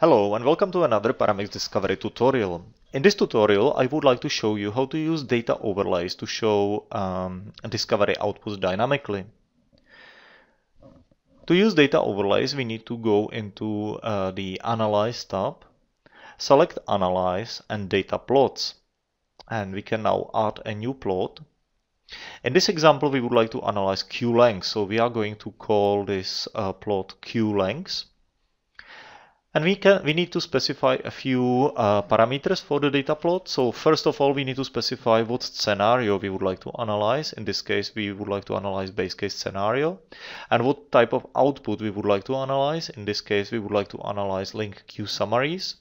Hello and welcome to another Paramix Discovery tutorial. In this tutorial I would like to show you how to use data overlays to show Discovery outputs dynamically. To use data overlays we need to go into the Analyze tab, select Analyze and Data Plots, and we can now add a new plot. In this example we would like to analyze Q-length, so we are going to call this plot Q-length. And we need to specify a few parameters for the data plot. So first of all, we need to specify what scenario we would like to analyze. In this case, we would like to analyze base case scenario. And what type of output we would like to analyze. In this case, we would like to analyze link queue summaries.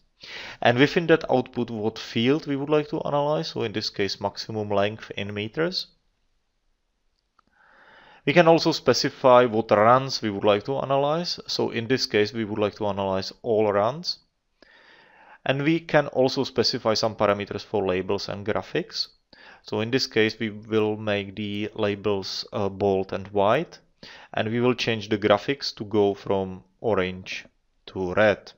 And within that output, what field we would like to analyze. So in this case, maximum length in meters. We can also specify what runs we would like to analyze. So in this case, we would like to analyze all runs. And we can also specify some parameters for labels and graphics. So in this case, we will make the labels bold and white. And we will change the graphics to go from orange to red.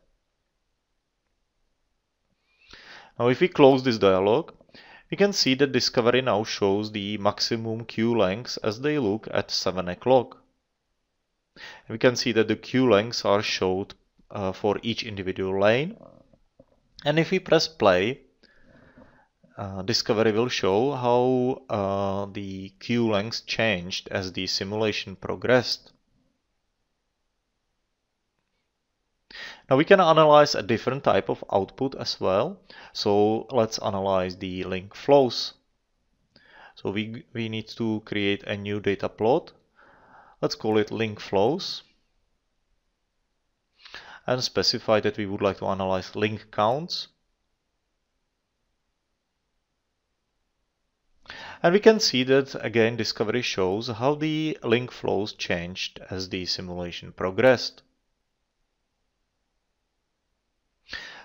Now if we close this dialog, we can see that Discovery now shows the maximum queue lengths as they look at 7 o'clock. We can see that the queue lengths are showed for each individual lane. And if we press play, Discovery will show how the queue lengths changed as the simulation progressed. Now we can analyze a different type of output as well. So let's analyze the link flows. So we need to create a new data plot. Let's call it link flows. And specify that we would like to analyze link counts. And we can see that again Discovery shows how the link flows changed as the simulation progressed.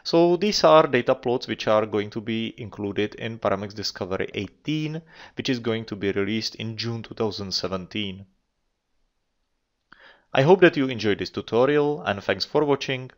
So these are data plots which are going to be included in Paramix Discovery 18, which is going to be released in June 2017. I hope that you enjoyed this tutorial, and thanks for watching.